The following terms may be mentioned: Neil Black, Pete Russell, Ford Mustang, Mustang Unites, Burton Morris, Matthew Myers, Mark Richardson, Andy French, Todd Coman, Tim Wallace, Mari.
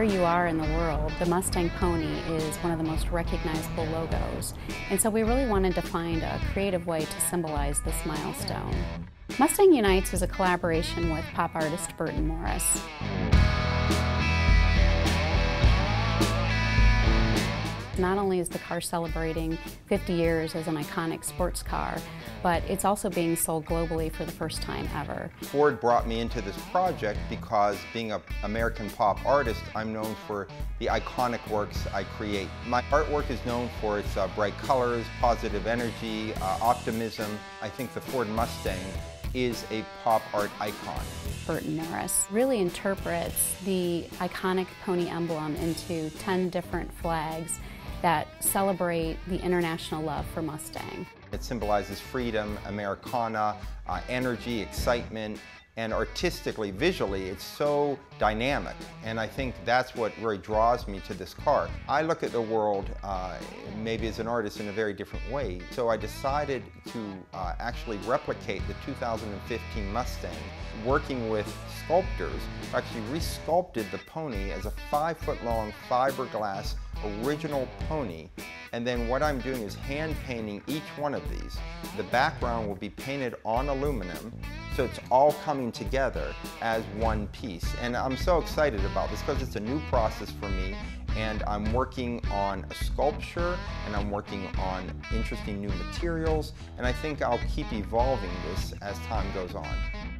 where you are in the world, the Mustang pony is one of the most recognizable logos. And so we really wanted to find a creative way to symbolize this milestone. Mustang Unites is a collaboration with pop artist Burton Morris. Not only is the car celebrating 50 years as an iconic sports car, but it's also being sold globally for the first time ever. Ford brought me into this project because, being an American pop artist, I'm known for the iconic works I create. My artwork is known for its bright colors, positive energy, optimism. I think the Ford Mustang is a pop art icon. Burton Morris really interprets the iconic pony emblem into 10 different flags that celebrate the international love for Mustang. It symbolizes freedom, Americana, energy, excitement, and artistically, visually, it's so dynamic. And I think that's what really draws me to this car. I look at the world maybe as an artist in a very different way. So I decided to actually replicate the 2015 Mustang, working with sculptors, actually re-sculpted the pony as a 5-foot-long fiberglass original pony, and then what I'm doing is hand painting each one of these. The background will be painted on aluminum, so it's all coming together as one piece. And I'm so excited about this because it's a new process for me, and I'm working on a sculpture, and I'm working on interesting new materials, and I think I'll keep evolving this as time goes on.